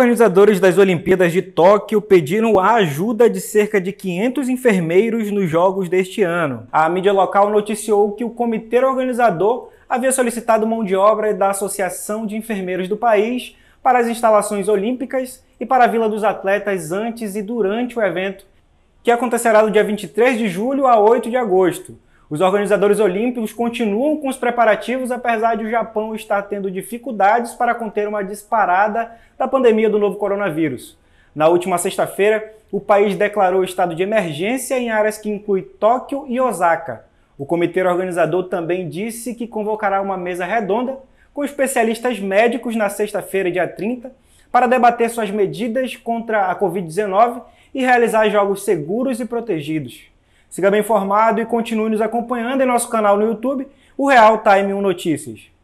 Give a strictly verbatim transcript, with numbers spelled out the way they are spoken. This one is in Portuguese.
organizadores das Olimpíadas de Tóquio pediram a ajuda de cerca de quinhentos enfermeiros nos Jogos deste ano. A mídia local noticiou que o comitê organizador havia solicitado mão de obra da Associação de Enfermeiros do País para as instalações olímpicas e para a Vila dos Atletas antes e durante o evento, que acontecerá do dia vinte e três de julho a oito de agosto. Os organizadores olímpicos continuam com os preparativos, apesar de o Japão estar tendo dificuldades para conter uma disparada da pandemia do novo coronavírus. Na última sexta-feira, o país declarou estado de emergência em áreas que incluem Tóquio e Osaka. O comitê organizador também disse que convocará uma mesa redonda com especialistas médicos na sexta-feira, dia trinta, para debater suas medidas contra a Covid dezenove e realizar jogos seguros e protegidos. Siga bem informado e continue nos acompanhando em nosso canal no YouTube, o Real Time um Notícias.